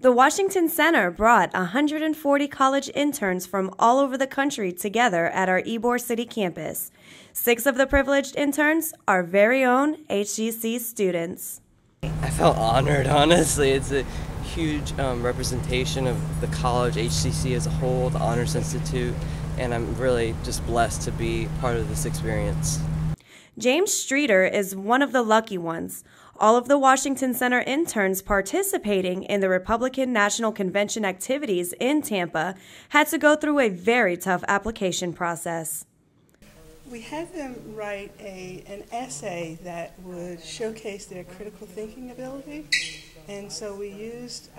The Washington Center brought 140 college interns from all over the country together at our Ybor City campus. 6 of the privileged interns are very own HGC students. I felt honored, honestly. It's a huge representation of the college, HCC as a whole, the Honors Institute, and I'm really just blessed to be part of this experience. James Streeter is one of the lucky ones. All of the Washington Center interns participating in the Republican National Convention activities in Tampa had to go through a very tough application process. We had them write an essay that would showcase their critical thinking ability, and so we used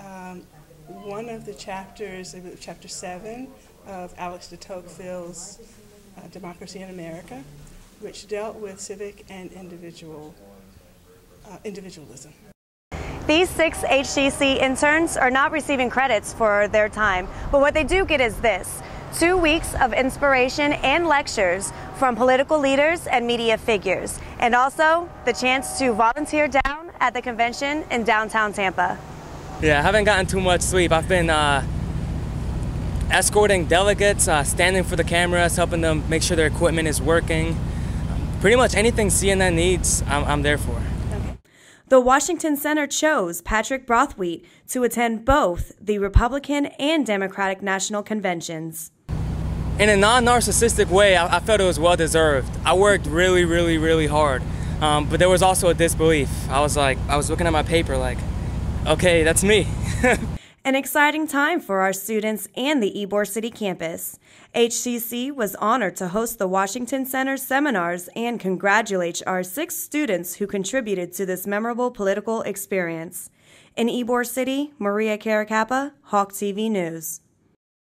one of the chapters, Chapter 7 of Alex de Tocqueville's Democracy in America, which dealt with civic and individualism. These 6 HGC interns are not receiving credits for their time, but what they do get is this: 2 weeks of inspiration and lectures from political leaders and media figures, and also the chance to volunteer down at the convention in downtown Tampa. Yeah, I haven't gotten too much sleep. I've been escorting delegates, standing for the cameras, helping them make sure their equipment is working. Pretty much anything CNN needs, I'm there for. The Washington Center chose Patrick Brothwaite to attend both the Republican and Democratic National Conventions. In a non-narcissistic way, I felt it was well-deserved. I worked really, really, really hard, but there was also a disbelief. I was looking at my paper like, okay, that's me. An exciting time for our students and the Ybor City campus. HCC was honored to host the Washington Center seminars and congratulate our 6 students who contributed to this memorable political experience. In Ybor City, Maria Caracappa, Hawk TV News.